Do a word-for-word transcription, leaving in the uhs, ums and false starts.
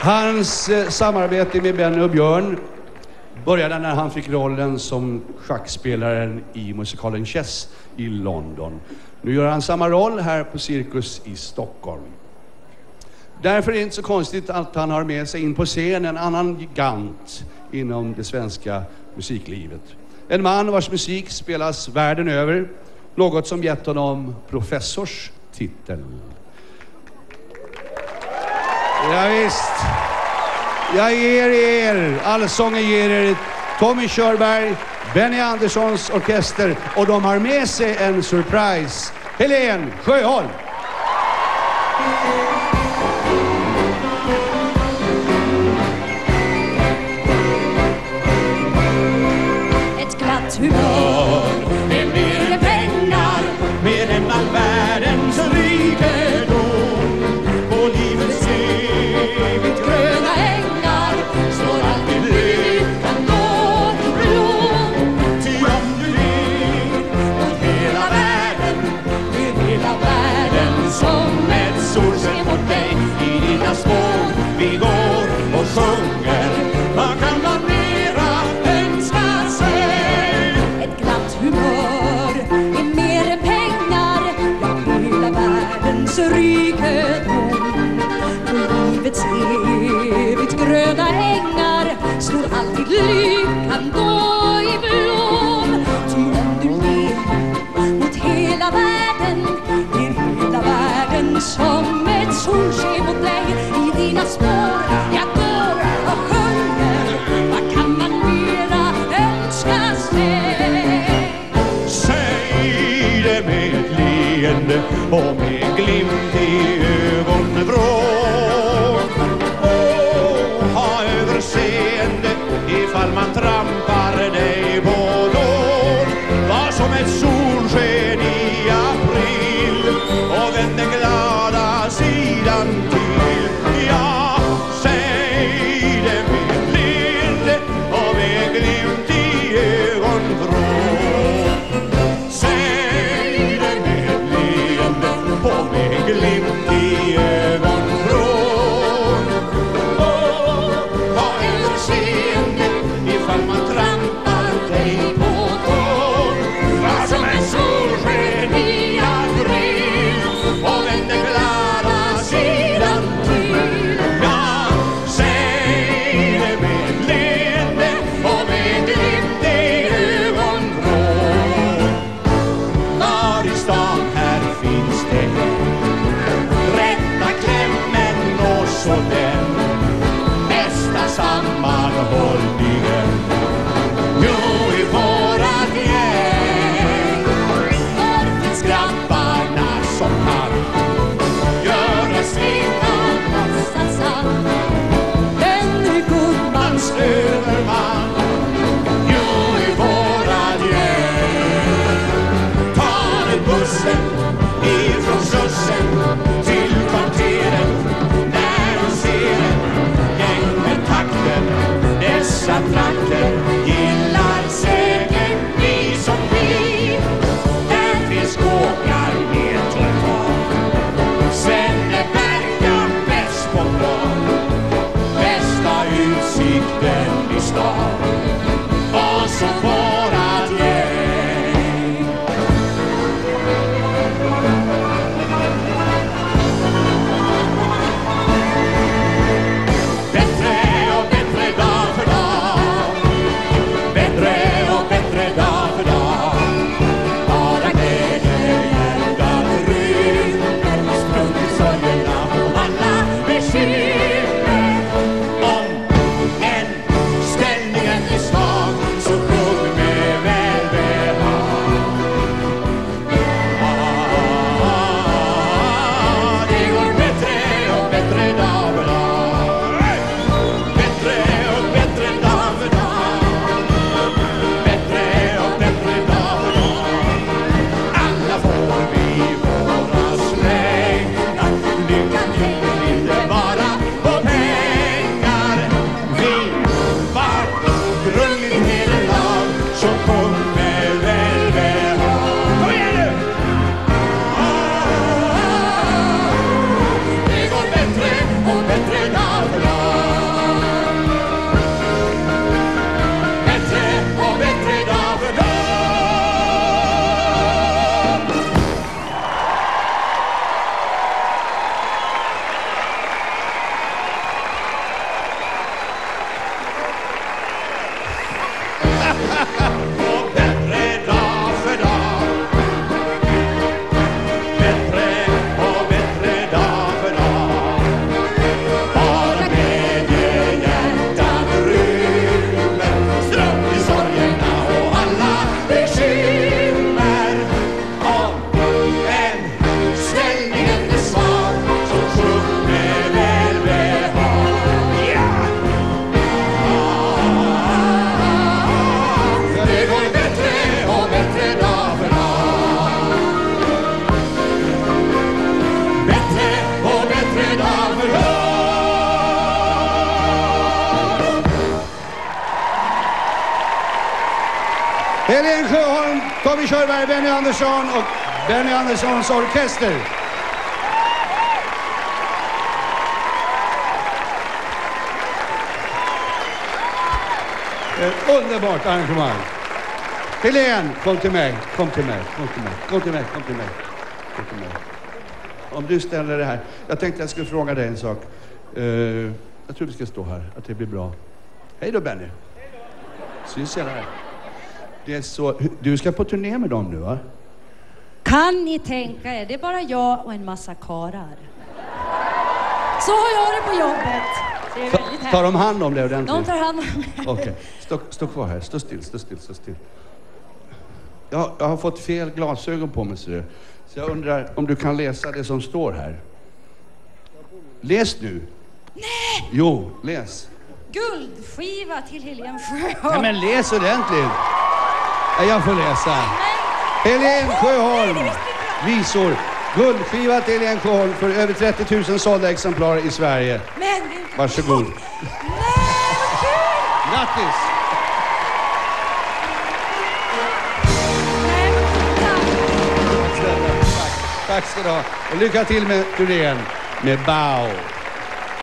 Hans eh, samarbete med Benny och Björn började när han fick rollen som schackspelaren i musikalen Chess i London. Nu gör han samma roll här på Cirkus i Stockholm. Därför är det inte så konstigt att han har med sig in på scenen en annan gigant inom det svenska musiklivet. En man vars musik spelas världen över, något som gett honom professorstiteln. Ja, visst. Jag ger er, allsången ger er Tommy Körberg, Benny Anderssons Orkester, och de har med sig en surprise. Helene Sjöholm. Ett glatt humör med mer pengar, mer än all världens rikedom. På livets evigt gröna ängar står alltid lyckan nåd och blom. Ty om du vill mot hela världen, med hela världen som ett solsken mot dig, i dina små vi går och sjunger. Vad kan man mera önska sig? Ett glatt humör är mer än pengar, ja, hela världens rikedom. På livets evigt gröna ängar slår alltid lyckan då i blom. Ty om du lever mot hela världen, är hela världen som ett solsken mot dig, i dina spår jag går och sjunger. Vad kan man mera önska sig? Säg det med ett leende och med en glimt i ögonvrån. Åh, ha överseende ifall man trampar dig på lår. Var som ett solsken i april och vänd den glada sidan till. Ja, säg det med ett leende och med en glimt i ögonvrån. Säg det med ett leende och med en glimt i ögonvrån. Helene Sjöholm, Tommy Körberg, Benny Andersson och Benny Anderssons Orkester. Ett underbart arrangemang. Helene, kom till mig, kom till mig, kom till mig, kom till mig, kom till mig, kom till mig. Om du ställer det här, jag tänkte jag skulle fråga dig en sak. Uh, jag tror vi ska stå här, att det blir bra. Hej då, Benny. Hej då. Syns jag där. Det är så, du ska på turné med dem nu, va? Kan ni tänka er, det är bara jag och en massa karar. Så har jag det på jobbet. Ta, tar de hand om det ordentligt? De tar hand om det. Okej, okay. stå, stå kvar här. Stå still, stå still, stå still. Jag, jag har fått fel glasögon på mig, ser du. Så jag undrar om du kan läsa det som står här. Läs nu. Nej! Jo, läs. Guldskiva till Helene Sjöholm. Nej, men läs ordentligt. Jag får läsa. Men... Helene Sjöholm. Nej, visor. Guldskiva till Helene Sjöholm för över trettio tusen sålda exemplar i Sverige. Men varsågod. Nej, vad kul! Grattis! Tack. Tack ska du ha. Och lycka till med turnén med Bao.